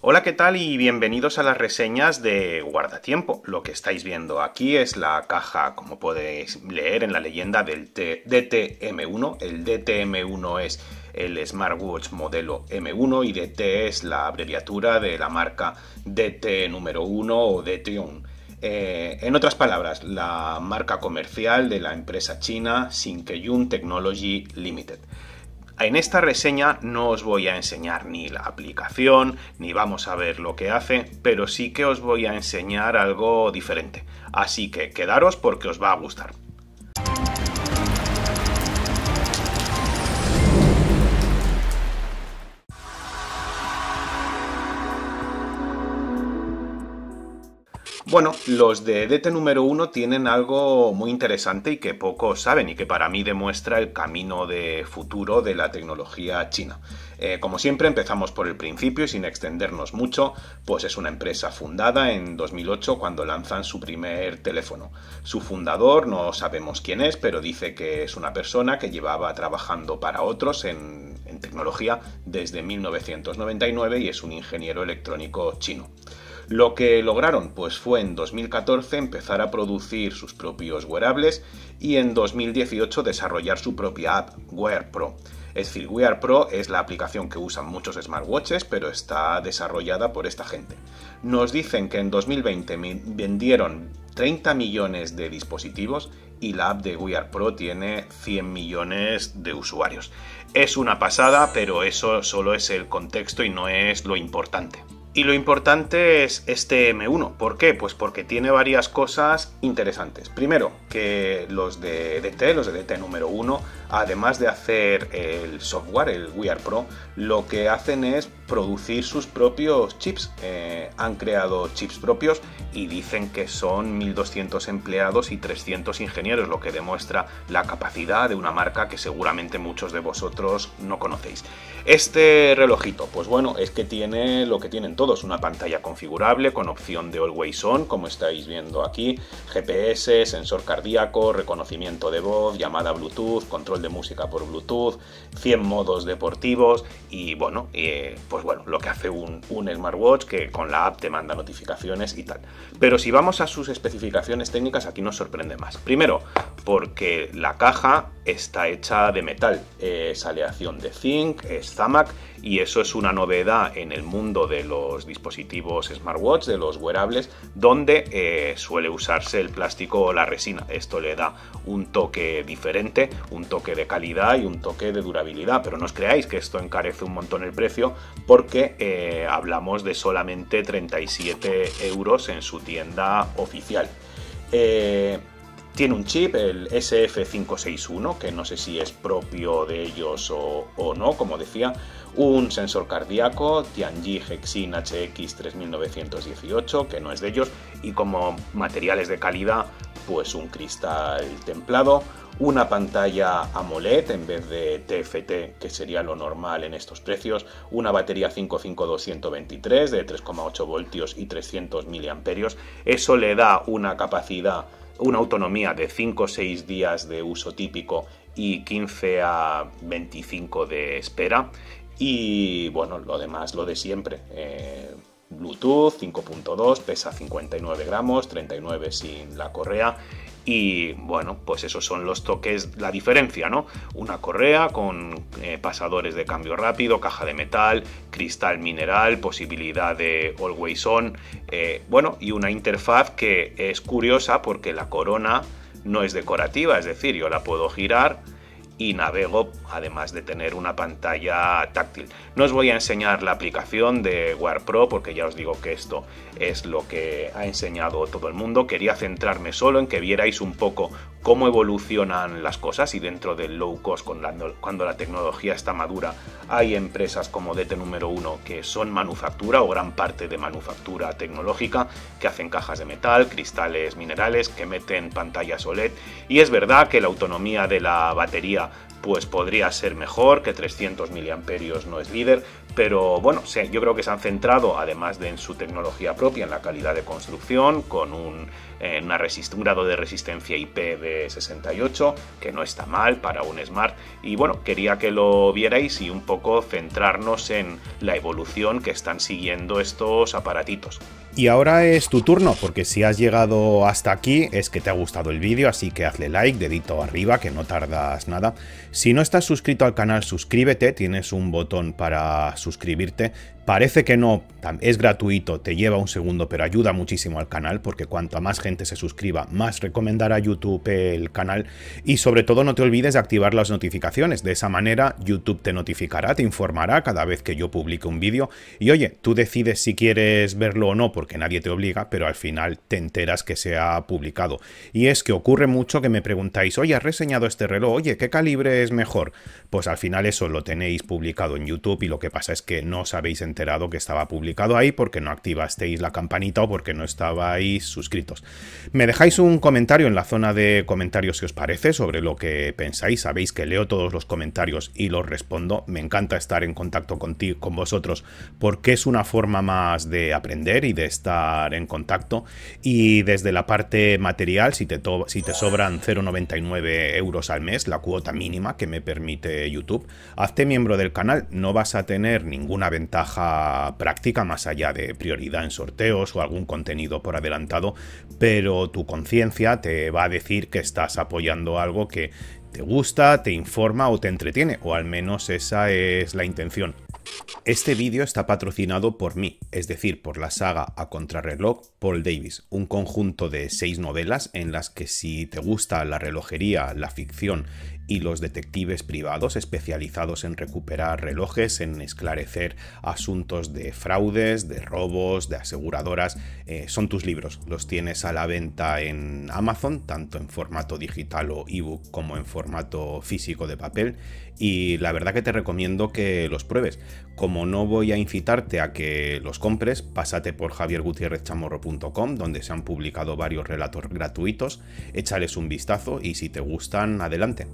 Hola, ¿qué tal? Y bienvenidos a las reseñas de Guardatiempo. Lo que estáis viendo aquí es la caja, como podéis leer en la leyenda, del DTM1. El DTM1 es el smartwatch modelo M1 y DT es la abreviatura de la marca DT número 1 o DT1. En otras palabras, la marca comercial de la empresa china Xinkeyun Technology Limited. En esta reseña no os voy a enseñar ni la aplicación, ni vamos a ver lo que hace, pero sí que os voy a enseñar algo diferente. Así que quedaros porque os va a gustar. Bueno, los de DT número 1 tienen algo muy interesante y que pocos saben y que para mí demuestra el camino de futuro de la tecnología china. Como siempre empezamos por el principio y sin extendernos mucho, pues es una empresa fundada en 2008 cuando lanzan su primer teléfono. Su fundador no sabemos quién es, pero dice que es una persona que llevaba trabajando para otros en tecnología desde 1999 y es un ingeniero electrónico chino. Lo que lograron pues fue en 2014 empezar a producir sus propios wearables y en 2018 desarrollar su propia app, WearPro. Es decir, WearPro es la aplicación que usan muchos smartwatches, pero está desarrollada por esta gente. Nos dicen que en 2020 vendieron 30 millones de dispositivos y la app de WearPro tiene 100 millones de usuarios. Es una pasada, pero eso solo es el contexto y no es lo importante. Y lo importante es este M1. ¿Por qué? Pues porque tiene varias cosas interesantes. Primero, que los de DT número 1, además de hacer el software, el WearPro, lo que hacen es producir sus propios chips. Han creado chips propios y dicen que son 1.200 empleados y 300 ingenieros, lo que demuestra la capacidad de una marca que seguramente muchos de vosotros no conocéis. Este relojito, pues bueno, es que tiene lo que tienen todos. Una pantalla configurable con opción de Always On, como estáis viendo aquí, GPS, sensor cardíaco, reconocimiento de voz, llamada Bluetooth, control de música por Bluetooth, 100 modos deportivos y bueno, pues bueno, lo que hace un smartwatch que con la app te manda notificaciones y tal. Pero si vamos a sus especificaciones técnicas, aquí nos sorprende más. Primero, porque la caja está hecha de metal, es aleación de zinc, es Zamac, y eso es una novedad en el mundo de los dispositivos smartwatch, de los wearables, donde suele usarse el plástico o la resina. Esto le da un toque diferente, un toque de calidad y un toque de durabilidad, pero no os creáis que esto encarece un montón el precio, porque hablamos de solamente 37 € en su tienda oficial. Tiene un chip, el SF561, que no sé si es propio de ellos o no, como decía, un sensor cardíaco, Tianji Hexin HX3918, que no es de ellos, y como materiales de calidad, pues un cristal templado, una pantalla AMOLED en vez de TFT, que sería lo normal en estos precios, una batería 552123 de 3,8 voltios y 300 miliamperios. Eso le da una capacidad, una autonomía de 5 o 6 días de uso típico y 15 a 25 de espera. Y bueno, lo demás, lo de siempre. Bluetooth 5.2, pesa 59 gramos, 39 sin la correa. Y bueno, pues esos son los toques, la diferencia, ¿no? Una correa con pasadores de cambio rápido, caja de metal, cristal mineral, posibilidad de Always On, bueno, y una interfaz que es curiosa porque la corona no es decorativa, es decir, yo la puedo girar y navego, además de tener una pantalla táctil. No os voy a enseñar la aplicación de WearPro porque ya os digo que esto es lo que ha enseñado todo el mundo. Quería centrarme solo en que vierais un poco cómo evolucionan las cosas y dentro del low cost, cuando la tecnología está madura, hay empresas como DT número 1 que son manufactura o gran parte de manufactura tecnológica, que hacen cajas de metal, cristales minerales, que meten pantallas OLED, y es verdad que la autonomía de la batería pues podría ser mejor, que 300 miliamperios no es líder, pero bueno, yo creo que se han centrado, además de en su tecnología propia, en la calidad de construcción, con un grado de resistencia IP de 68, que no está mal para un Smart. Y bueno, quería que lo vierais y un poco centrarnos en la evolución que están siguiendo estos aparatitos. Y ahora es tu turno, porque si has llegado hasta aquí es que te ha gustado el vídeo, así que hazle like, dedito arriba, que no tardas nada. Si no estás suscrito al canal, suscríbete, tienes un botón para suscribirte. Parece que no, es gratuito, te lleva un segundo, pero ayuda muchísimo al canal, porque cuanta más gente se suscriba, más recomendará YouTube el canal. Y sobre todo no te olvides de activar las notificaciones, de esa manera YouTube te notificará, te informará cada vez que yo publique un vídeo. Y oye, tú decides si quieres verlo o no, porque nadie te obliga, pero al final te enteras que se ha publicado. Y es que ocurre mucho que me preguntáis, oye, ¿has reseñado este reloj? Oye, ¿qué calibre es mejor? Pues al final eso lo tenéis publicado en YouTube y lo que pasa es que no os habéis enterado que estaba publicado ahí porque no activasteis la campanita o porque no estabais suscritos. Me dejáis un comentario en la zona de comentarios si os parece, sobre lo que pensáis. Sabéis que leo todos los comentarios y los respondo. Me encanta estar en contacto contigo, con vosotros, porque es una forma más de aprender y de estar en contacto. Y desde la parte material, si te sobran 0,99 € al mes, la cuota mínima que me permite YouTube, hazte miembro del canal. No vas a tener ninguna ventaja práctica más allá de prioridad en sorteos o algún contenido por adelantado, pero tu conciencia te va a decir que estás apoyando algo que te gusta, te informa o te entretiene, o al menos esa es la intención. Este vídeo está patrocinado por mí, es decir, por la saga A Contrarreloj Paul Davis, un conjunto de 6 novelas en las que, si te gusta la relojería, la ficción y los detectives privados especializados en recuperar relojes, en esclarecer asuntos de fraudes, de robos, de aseguradoras, son tus libros. Los tienes a la venta en Amazon, tanto en formato digital o ebook como en formato físico de papel, y la verdad que te recomiendo que los pruebes. Como no voy a incitarte a que los compres, pásate por javiergutiérrezchamorro.com, donde se han publicado varios relatos gratuitos, échales un vistazo y si te gustan, adelante.